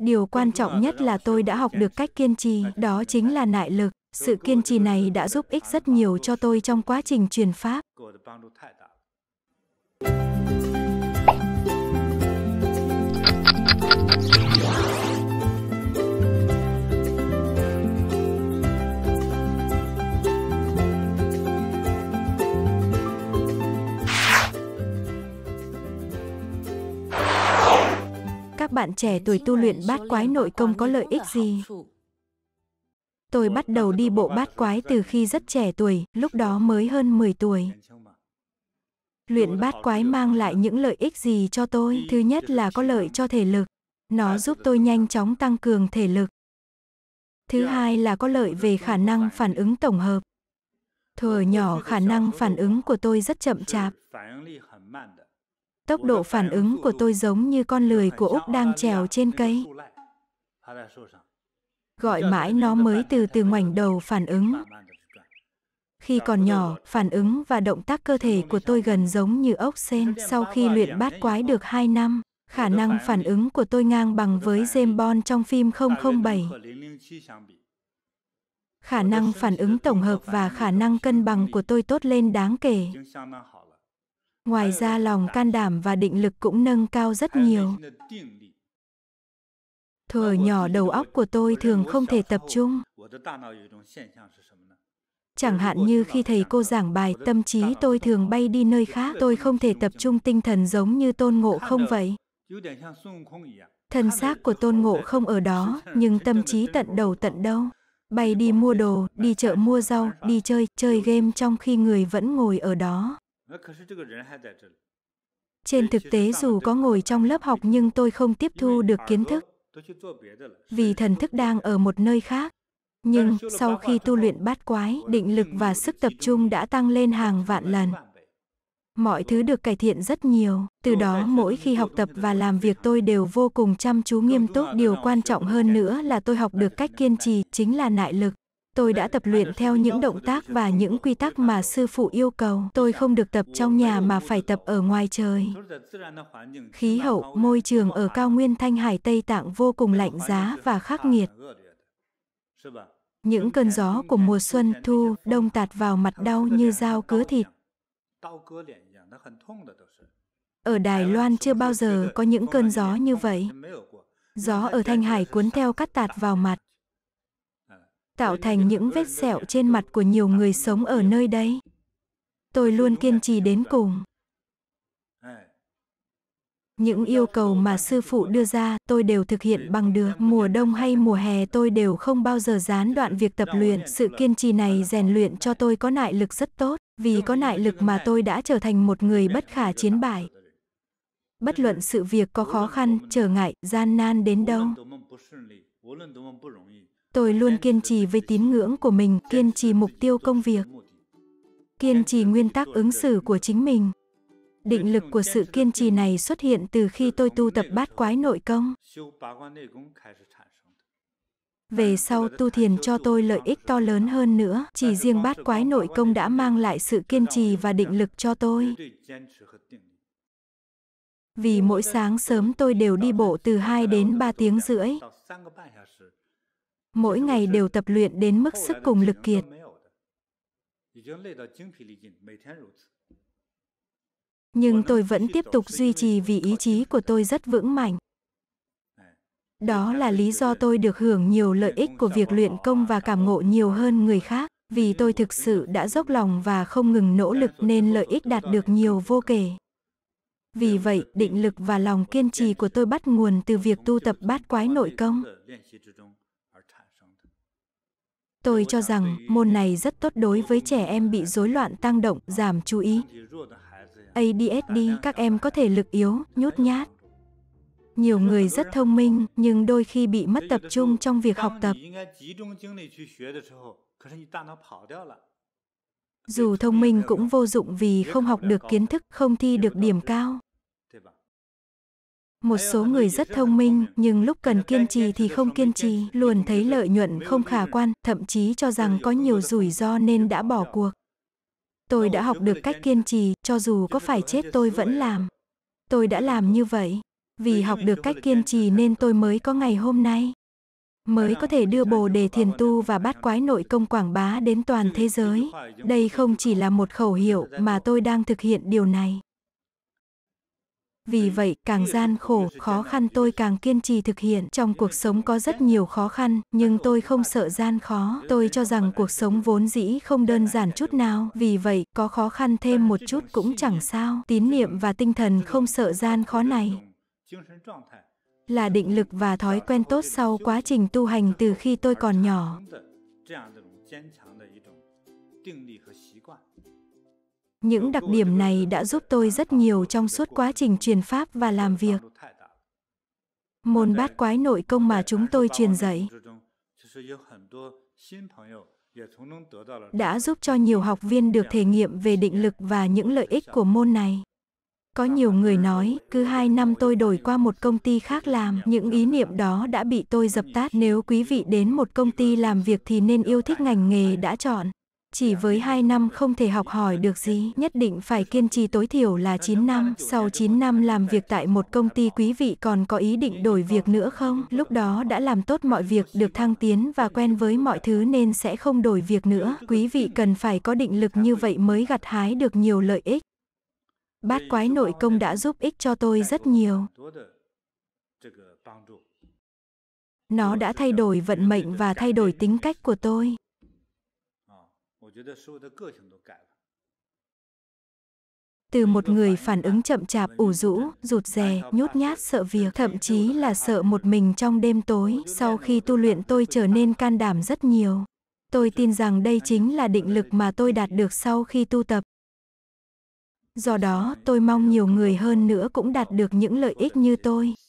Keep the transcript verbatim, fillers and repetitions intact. Điều quan trọng nhất là tôi đã học được cách kiên trì, đó chính là nại lực. Sự kiên trì này đã giúp ích rất nhiều cho tôi trong quá trình truyền pháp. Các bạn trẻ tuổi tu luyện bát quái nội công có lợi ích gì? Tôi bắt đầu đi bộ bát quái từ khi rất trẻ tuổi, lúc đó mới hơn mười tuổi. Luyện bát quái mang lại những lợi ích gì cho tôi? Thứ nhất là có lợi cho thể lực. Nó giúp tôi nhanh chóng tăng cường thể lực. Thứ hai là có lợi về khả năng phản ứng tổng hợp. Thuở nhỏ khả năng phản ứng của tôi rất chậm chạp. Tốc độ phản ứng của tôi giống như con lười của Úc đang trèo trên cây. Gọi mãi nó mới từ từ ngoảnh đầu phản ứng. Khi còn nhỏ, phản ứng và động tác cơ thể của tôi gần giống như ốc sên. Sau khi luyện bát quái được hai năm, khả năng phản ứng của tôi ngang bằng với James Bond trong phim không không bảy. Khả năng phản ứng tổng hợp và khả năng cân bằng của tôi tốt lên đáng kể. Ngoài ra lòng can đảm và định lực cũng nâng cao rất nhiều. Thuở nhỏ đầu óc của tôi thường không thể tập trung. Chẳng hạn như khi thầy cô giảng bài, tâm trí tôi thường bay đi nơi khác. Tôi không thể tập trung tinh thần giống như Tôn Ngộ Không vậy. Thân xác của Tôn Ngộ Không ở đó, nhưng tâm trí tận đầu tận đâu. Bay đi mua đồ, đi chợ mua rau, đi chơi, chơi game trong khi người vẫn ngồi ở đó. Trên thực tế dù có ngồi trong lớp học nhưng tôi không tiếp thu được kiến thức, vì thần thức đang ở một nơi khác. Nhưng sau khi tu luyện bát quái, định lực và sức tập trung đã tăng lên hàng vạn lần. Mọi thứ được cải thiện rất nhiều. Từ đó mỗi khi học tập và làm việc tôi đều vô cùng chăm chú nghiêm túc. Điều quan trọng hơn nữa là tôi học được cách kiên trì, chính là nại lực. Tôi đã tập luyện theo những động tác và những quy tắc mà sư phụ yêu cầu. Tôi không được tập trong nhà mà phải tập ở ngoài trời. Khí hậu, môi trường ở cao nguyên Thanh Hải Tây Tạng vô cùng lạnh giá và khắc nghiệt. Những cơn gió của mùa xuân, thu, đông tạt vào mặt đau như dao cứa thịt. Ở Đài Loan chưa bao giờ có những cơn gió như vậy. Gió ở Thanh Hải cuốn theo cát tạt vào mặt, tạo thành những vết sẹo trên mặt của nhiều người sống ở nơi đây. Tôi luôn kiên trì đến cùng. Những yêu cầu mà sư phụ đưa ra, tôi đều thực hiện bằng được. Mùa đông hay mùa hè tôi đều không bao giờ gián đoạn việc tập luyện. Sự kiên trì này rèn luyện cho tôi có nại lực rất tốt. Vì có nại lực mà tôi đã trở thành một người bất khả chiến bại. Bất luận sự việc có khó khăn, trở ngại, gian nan đến đâu, tôi luôn kiên trì với tín ngưỡng của mình, kiên trì mục tiêu công việc, kiên trì nguyên tắc ứng xử của chính mình. Định lực của sự kiên trì này xuất hiện từ khi tôi tu tập bát quái nội công. Về sau tu thiền cho tôi lợi ích to lớn hơn nữa, chỉ riêng bát quái nội công đã mang lại sự kiên trì và định lực cho tôi. Vì mỗi sáng sớm tôi đều đi bộ từ hai đến ba tiếng rưỡi. Mỗi ngày đều tập luyện đến mức sức cùng lực kiệt. Nhưng tôi vẫn tiếp tục duy trì vì ý chí của tôi rất vững mạnh. Đó là lý do tôi được hưởng nhiều lợi ích của việc luyện công và cảm ngộ nhiều hơn người khác. Vì tôi thực sự đã dốc lòng và không ngừng nỗ lực nên lợi ích đạt được nhiều vô kể. Vì vậy, định lực và lòng kiên trì của tôi bắt nguồn từ việc tu tập bát quái nội công. Tôi cho rằng môn này rất tốt đối với trẻ em bị rối loạn tăng động, giảm chú ý, A D H D, các em có thể lực yếu, nhút nhát. Nhiều người rất thông minh nhưng đôi khi bị mất tập trung trong việc học tập. Dù thông minh cũng vô dụng vì không học được kiến thức, không thi được điểm cao. Một số người rất thông minh, nhưng lúc cần kiên trì thì không kiên trì, luôn thấy lợi nhuận không khả quan, thậm chí cho rằng có nhiều rủi ro nên đã bỏ cuộc. Tôi đã học được cách kiên trì, cho dù có phải chết tôi vẫn làm. Tôi đã làm như vậy. Vì học được cách kiên trì nên tôi mới có ngày hôm nay. Mới có thể đưa Bồ Đề Thiền Tu và Bát Quái Nội Công quảng bá đến toàn thế giới. Đây không chỉ là một khẩu hiệu mà tôi đang thực hiện điều này. Vì vậy, càng gian khổ, khó khăn tôi càng kiên trì thực hiện. Trong cuộc sống có rất nhiều khó khăn, nhưng tôi không sợ gian khó. Tôi cho rằng cuộc sống vốn dĩ không đơn giản chút nào. Vì vậy, có khó khăn thêm một chút cũng chẳng sao. Tín niệm và tinh thần không sợ gian khó này là định lực và thói quen tốt sau quá trình tu hành từ khi tôi còn nhỏ. Những đặc điểm này đã giúp tôi rất nhiều trong suốt quá trình truyền pháp và làm việc. Môn Bát Quái Nội Công mà chúng tôi truyền dạy đã giúp cho nhiều học viên được thể nghiệm về định lực và những lợi ích của môn này. Có nhiều người nói, cứ hai năm tôi đổi qua một công ty khác làm, những ý niệm đó đã bị tôi dập tắt. Nếu quý vị đến một công ty làm việc thì nên yêu thích ngành nghề đã chọn. Chỉ với hai năm không thể học hỏi được gì, nhất định phải kiên trì tối thiểu là chín năm. Sau chín năm làm việc tại một công ty, quý vị còn có ý định đổi việc nữa không? Lúc đó đã làm tốt mọi việc, được thăng tiến và quen với mọi thứ nên sẽ không đổi việc nữa. Quý vị cần phải có định lực như vậy mới gặt hái được nhiều lợi ích. Bát Quái Nội Công đã giúp ích cho tôi rất nhiều. Nó đã thay đổi vận mệnh và thay đổi tính cách của tôi. Từ một người phản ứng chậm chạp, ủ rũ, rụt rè, nhút nhát, sợ việc, thậm chí là sợ một mình trong đêm tối, sau khi tu luyện tôi trở nên can đảm rất nhiều. Tôi tin rằng đây chính là định lực mà tôi đạt được sau khi tu tập. Do đó, tôi mong nhiều người hơn nữa cũng đạt được những lợi ích như tôi.